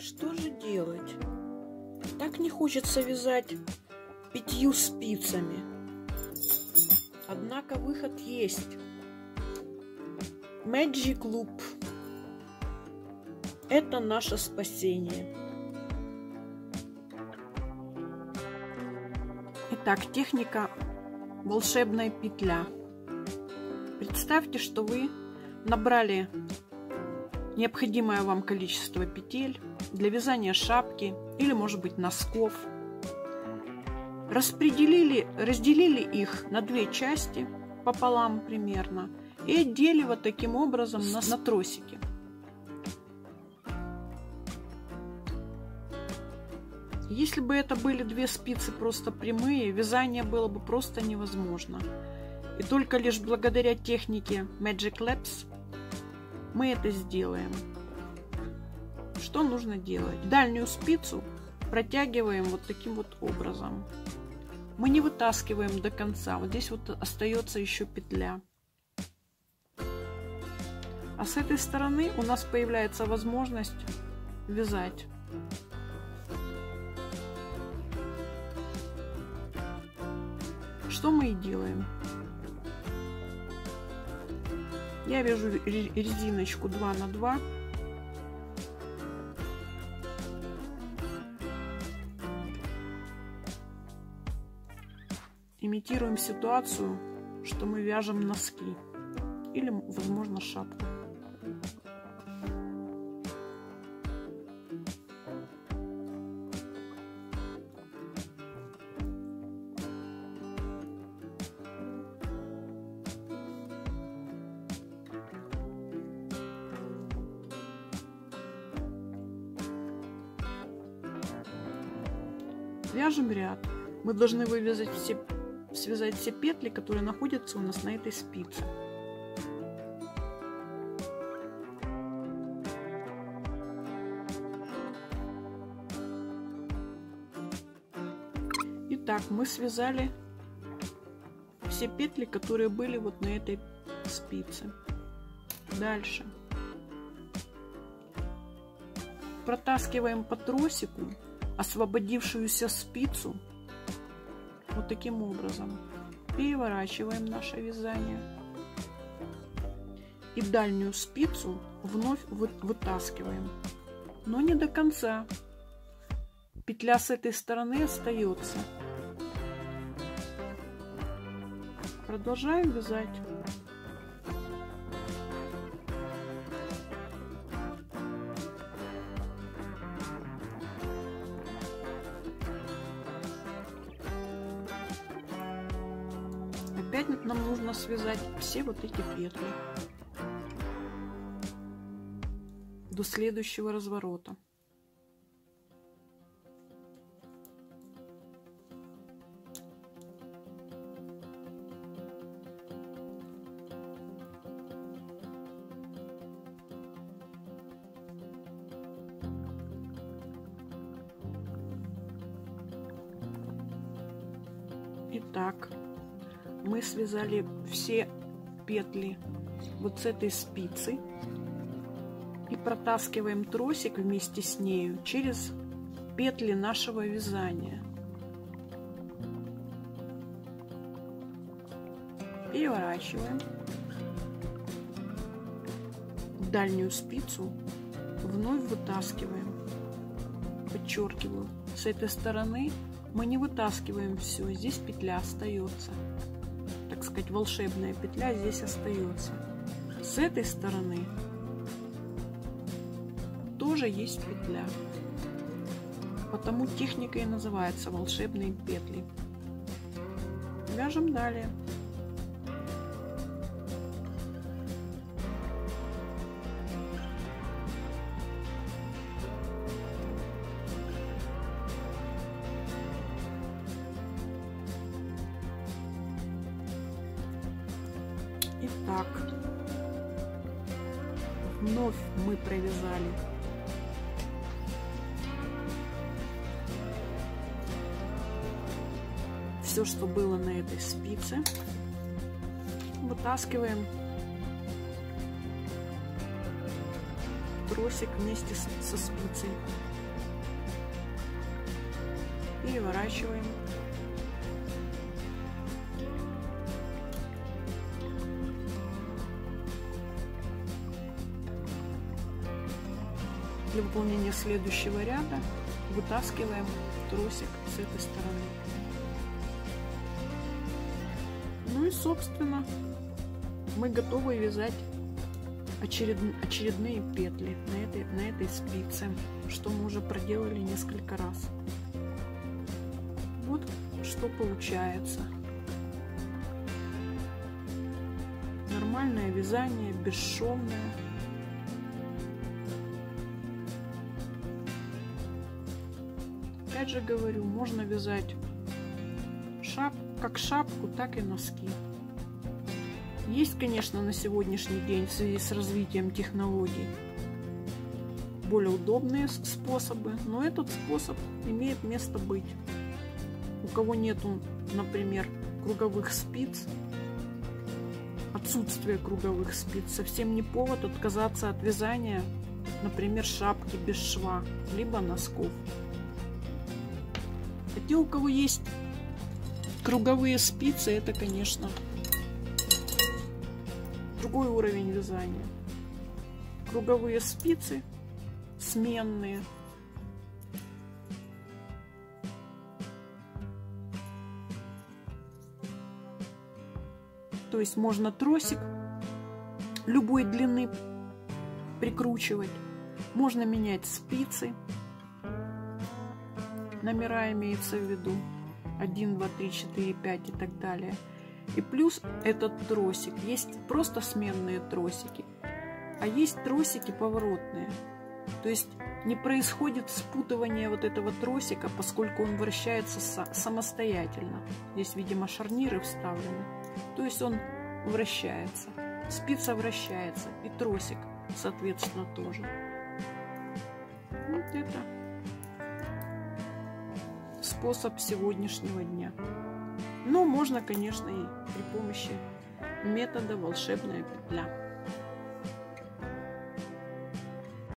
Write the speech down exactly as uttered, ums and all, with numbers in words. Что же делать? Так не хочется вязать пятью спицами. Однако выход есть. Magic Loop. Это наше спасение. Итак, техника волшебная петля. Представьте, что вы набрали необходимое вам количество петель для вязания шапки или, может быть, носков. Распределили, разделили их на две части пополам примерно и отдели вот таким образом на, на тросики. Если бы это были две спицы просто прямые, вязание было бы просто невозможно. И только лишь благодаря технике Magic Loops мы это сделаем. Что нужно делать? Дальнюю спицу протягиваем вот таким вот образом. Мы не вытаскиваем до конца. Вот здесь вот остается еще петля. А с этой стороны у нас появляется возможность вязать. Что мы и делаем. Я вяжу резиночку два на два. Имитируем ситуацию, что мы вяжем носки или, возможно, шапку. Вяжем ряд. Мы должны вывязать все, связать все петли, которые находятся у нас на этой спице. Итак, мы связали все петли, которые были вот на этой спице. Дальше протаскиваем по тросику освободившуюся спицу вот таким образом. Переворачиваем наше вязание и дальнюю спицу вновь вытаскиваем, но не до конца. Петля с этой стороны остается. Продолжаем вязать. Опять нам нужно связать все вот эти петли до следующего разворота. Итак, мы связали все петли вот с этой спицы и протаскиваем тросик вместе с нею через петли нашего вязания. Переворачиваем. Дальнюю спицу вновь вытаскиваем. Подчеркиваю, с этой стороны мы не вытаскиваем все, здесь петля остается. Так сказать, волшебная петля здесь остается. С этой стороны тоже есть петля, потому техника и называется волшебные петли. Вяжем далее. Итак, вновь мы провязали все, что было на этой спице. Вытаскиваем тросик вместе с, со спицей. Переворачиваем. Для выполнения следующего ряда вытаскиваем тросик с этой стороны. Ну и, собственно, мы готовы вязать очеред... очередные петли на этой, на этой спице, что мы уже проделали несколько раз. Вот что получается. Нормальное вязание, бесшовное. Опять же говорю, можно вязать шап... как шапку, так и носки. Есть, конечно, на сегодняшний день в связи с развитием технологий более удобные способы, но этот способ имеет место быть. У кого нету, например, круговых спиц, отсутствие круговых спиц совсем не повод отказаться от вязания, например, шапки без шва, либо носков. А те, у кого есть круговые спицы, это, конечно, другой уровень вязания. Круговые спицы сменные. То есть можно тросик любой длины прикручивать, можно менять спицы. Номера имеется в виду один, два, три, четыре, пять и так далее. И плюс этот тросик. Есть просто сменные тросики, а есть тросики поворотные. То есть не происходит спутывание вот этого тросика, поскольку он вращается самостоятельно. Здесь, видимо, шарниры вставлены. То есть он вращается, спица вращается и тросик, соответственно, тоже. Вот это способ сегодняшнего дня. Но можно, конечно, и при помощи метода волшебная петля.